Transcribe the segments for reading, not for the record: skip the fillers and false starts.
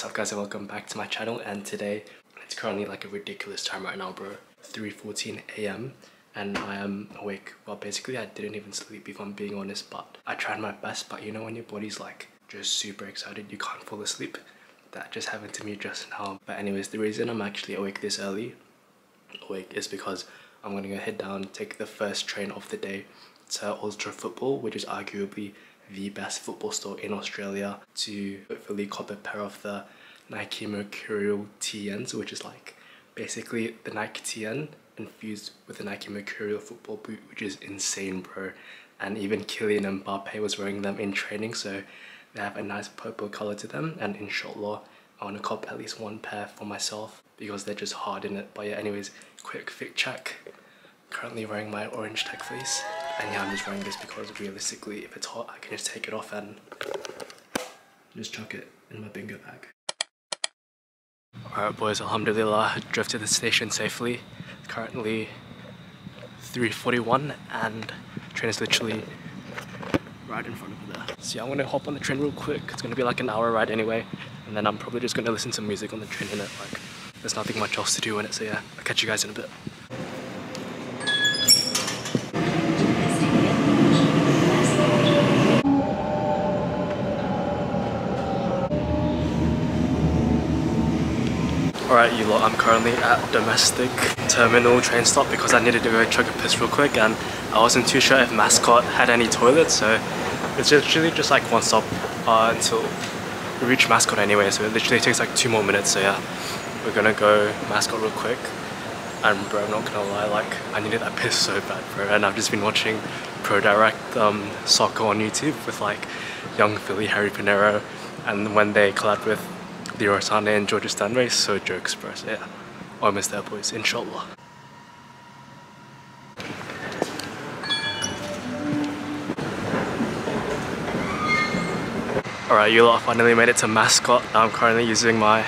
What's up guys and welcome back to my channel. And today it's currently like a ridiculous time right now, bro. 3:14 a.m. and I am awake. Well, basically I didn't even sleep, if I'm being honest, but I tried my best. But you know when your body's like just super excited, you can't fall asleep. That just happened to me just now. But anyways, the reason I'm actually awake this early is because I'm gonna go head down, take the first train of the day to Ultra Football, which is arguably the best football store in Australia, to hopefully cop a pair of the Nike Mercurial TNs, which is like basically the Nike TN infused with the Nike Mercurial football boot, which is insane, bro. And even Kylian Mbappe was wearing them in training, so they have a nice purple colour to them, and inshallah I want to cop at least one pair for myself because they're just hard in it. But yeah, anyways, quick fit check. Currently wearing my orange tech fleece. And yeah, I'm just wearing this because realistically, if it's hot, I can just take it off and just chuck it in my bingo bag. Alright boys, alhamdulillah, I drove to the station safely. It's currently 3:41 and the train is literally right in front of me there. So yeah, I'm gonna hop on the train real quick. It's gonna be like an hour ride anyway. And then I'm probably just gonna listen to music on the train in it. Like, there's nothing much else to do in it. So yeah, I'll catch you guys in a bit. Alright you lot, I'm currently at domestic terminal train stop because I needed to go chuck a piss real quick, and I wasn't too sure if Mascot had any toilets, so it's literally just like one stop until we reach Mascot anyway, so it literally takes like 2 more minutes. So yeah, we're gonna go Mascot real quick. And bro, I'm not gonna lie, like I needed that piss so bad, bro. And I've just been watching Pro Direct soccer on YouTube with like young Philly Harry Pinero, and when they collab with The Orosane and Georgia Stan race, so jokes, bro. So yeah, almost there boys, inshallah. Alright you lot, finally made it to Mascot. I'm currently using my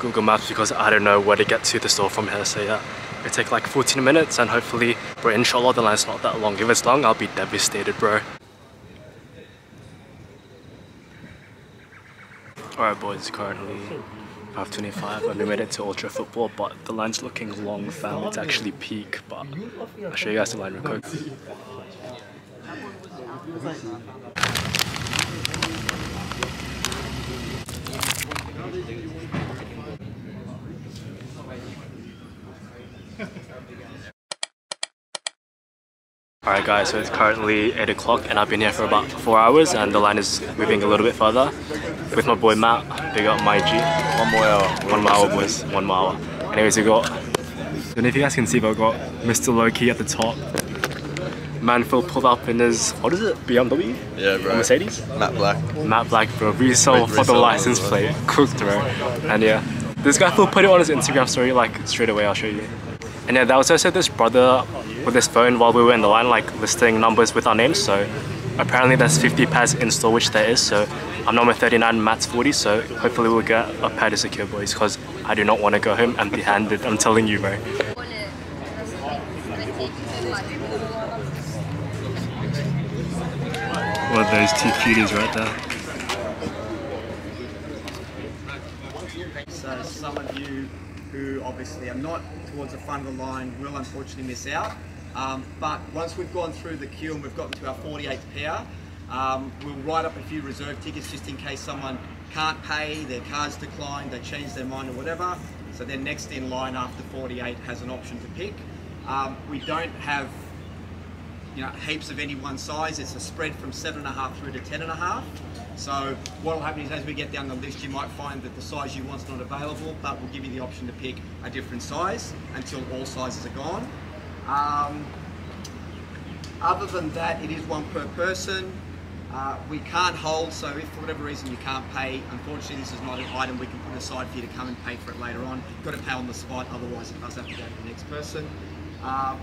Google Maps because I don't know where to get to the store from here. So yeah, it'll take like 14 minutes and hopefully, bro, inshallah the line's not that long. If it's long, I'll be devastated, bro. Alright boys, currently 5:25 and we made it to Ultra Football, but the line's looking long, fam. It's actually peak, but I'll show you guys the line real quick. Alright guys, so it's currently 8 o'clock and I've been here for about 4 hours and the line is moving a little bit further. With my boy Matt, big up my G. One more hour. 1 hour boys, 1 hour. Anyways, we got, I don't know if you guys can see, but I've got Mr. Lowkey at the top. Manfield pulled up in his, what is it, BMW? Yeah bro. Mercedes? Matt Black. Matt Black bro, resell for the license plate. Cooked bro. And yeah, this guy will put it on his Instagram story like straight away, I'll show you. And yeah, there was also this brother with his phone while we were in the line like listing numbers with our names, so apparently there's 50 pairs in store, which there is, so I'm number 39, Matt's 40, so hopefully we'll get a pair to secure boys, because I do not want to go home empty-handed, I'm telling you bro. One of those two cuties right there. So some of you who obviously are not towards the front of the line will unfortunately miss out. But once we've gone through the queue and we've gotten to our 48th pair, we'll write up a few reserve tickets just in case someone can't pay, their card's declined, they change their mind or whatever. So then next in line after 48 has an option to pick. We don't have, you know, heaps of any one size. It's a spread from 7.5 through to 10.5. So what will happen is as we get down the list, you might find that the size you want is not available, but we'll give you the option to pick a different size until all sizes are gone. Other than that, it is one per person. We can't hold, so if for whatever reason you can't pay, unfortunately this is not an item we can put aside for you to come and pay for it later on. You've got to pay on the spot, otherwise it does have to go to the next person.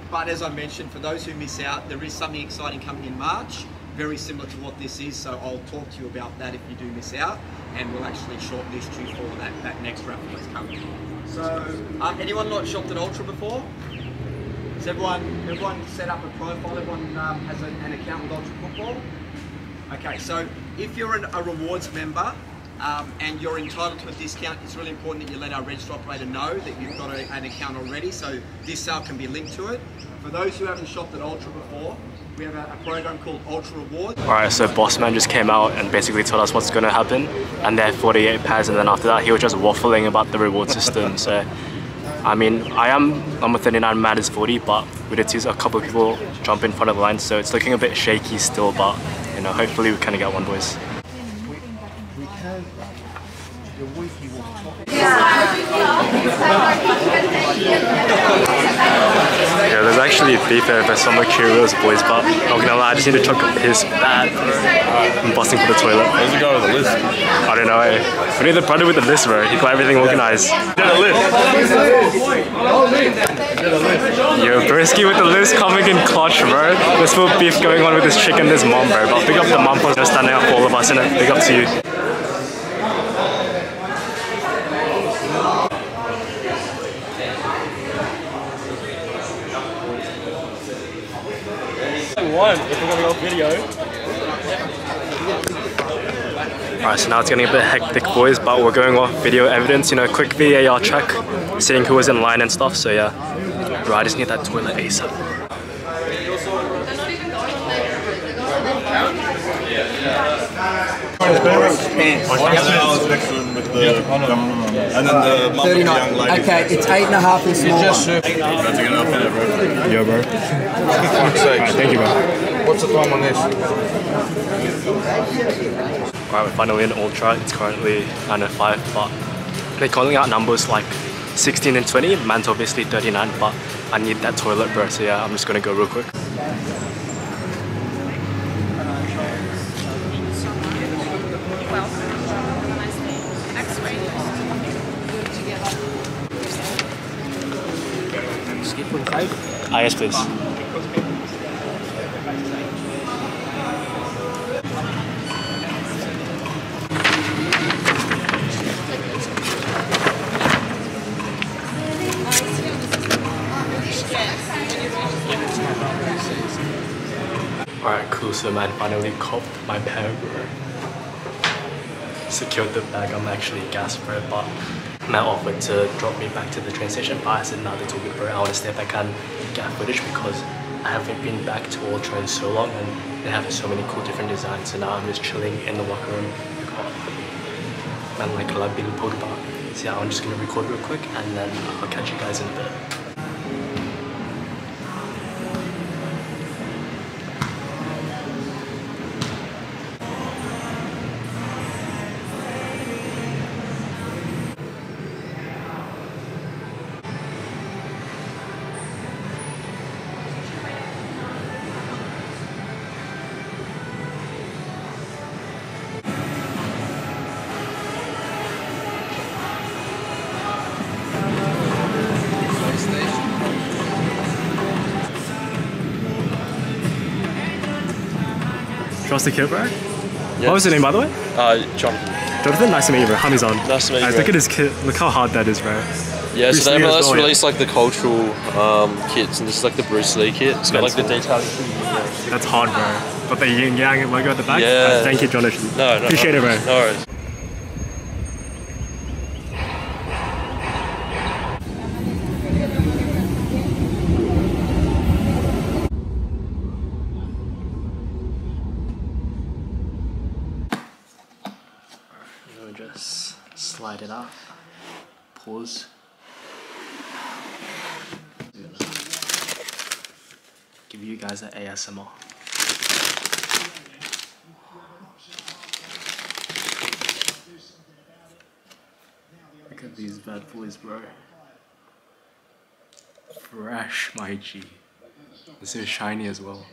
But as I mentioned, for those who miss out, there is something exciting coming in March, very similar to what this is, so I'll talk to you about that if you do miss out, and we'll actually shortlist you for that next raffle that's coming. So, anyone not shopped at Ultra before? Has everyone set up a profile? Everyone has an account with Ultra Football? Okay, so if you're a rewards member, and you're entitled to a discount. It's really important that you let our registered operator know that you've got an account already, so this sale can be linked to it. For those who haven't shopped at Ultra before, we have a program called Ultra Rewards. Alright, so Bossman just came out and basically told us what's going to happen, and they had 48 pairs, and then after that he was just waffling about the reward system. So, I mean, I'm a 39 man is 40, but we did see a couple of people jump in front of the line, so it's looking a bit shaky still, but you know, hopefully we kind of get one, boys. Yeah, there's actually beef over some Mercurials, boys, but I'm gonna lie, I just need to chuck up his bad. I'm busting for the toilet. Where's the guy with the list? I don't know, eh? We need the brother with the list, bro. He got everything organized. Get a list. Yo, Brisky with the list coming in clutch, bro. There's full beef going on with this chick and this mom, bro. But big up the mom for standing up for all of us, innit? Big up to you. Alright, so now it's getting a bit hectic, boys, but we're going off video evidence, you know, quick VAR check, seeing who was in line and stuff, so yeah. Bro, I just need that toilet ASAP. Okay, it's 8.5 and smaller. Yo, bro. Alright, thank you, bro. What's the time on this? Alright, we're finally in Ultra. It's currently 9:05, but they're calling out numbers like 16 and 20. Man's obviously 39, but I need that toilet, bro. So yeah, I'm just gonna go real quick. Ah, yes, please. Alright, cool, so man, finally copped my pair, bro. Secured the bag. I'm actually gassed, bro, but Matt offered to drop me back to the train station, but I said, nah, that's all good, bro. I want to stay if I can get footage because I haven't been back to Ultra in so long and they have so many cool different designs, so now I'm just chilling in the locker room. Man, like, I love being pulled apart. So yeah, I'm just going to record real quick and then I'll catch you guys in a bit. What's the kid, bro? Yes. What was your name, by the way? Jonathan. Jonathan, nice to meet you, bro. Hamizan. Nice to meet you, bro. Look at his kit. Look how hard that is, bro. Yeah, Bruce so the MLS well, released like the cultural kits, and this is like the Bruce Lee kit. It's got like the detailing. That's hard, bro. But the yin yang logo at the back. Yeah. Thank you, Jonathan. No, appreciate it, bro. No worries. Just slide it up, pause. Give you guys an ASMR. Look at these bad boys, bro. Fresh, my G. This is shiny as well.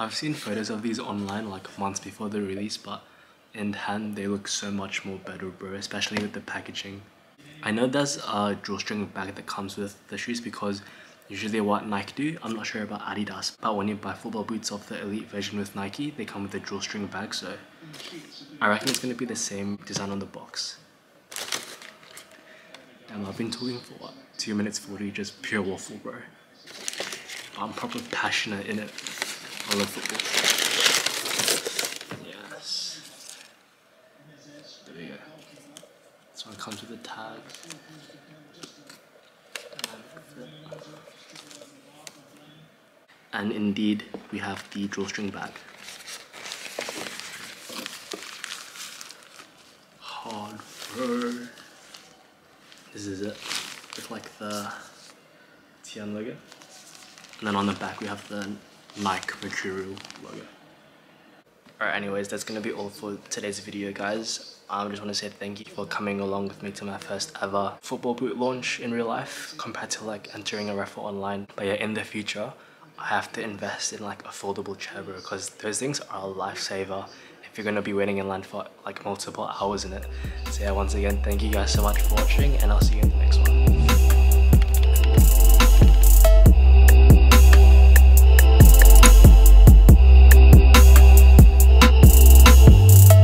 I've seen photos of these online like months before the release, but in hand they look so much more better, bro, especially with the packaging. I know there's a drawstring bag that comes with the shoes because usually what Nike do, I'm not sure about Adidas, but when you buy football boots of the elite version with Nike, they come with a drawstring bag, so I reckon it's going to be the same design on the box. Damn, I've been talking for what, 2 minutes 40, just pure waffle, bro. I'm proper passionate in it. I love football. Yes. There we go. This one comes with a tag. And indeed, we have the drawstring bag. Hard fur. This is it. It's like the TN logo. And then on the back, we have the Nike Mercurial logo. Alright, anyways, that's going to be all for today's video, guys. I just want to say thank you for coming along with me to my first ever football boot launch in real life compared to like entering a raffle online. But yeah, in the future, I have to invest in like affordable chair, because those things are a lifesaver if you're going to be waiting in line for like multiple hours in it. So yeah, once again, thank you guys so much for watching, and I'll see you in the next one.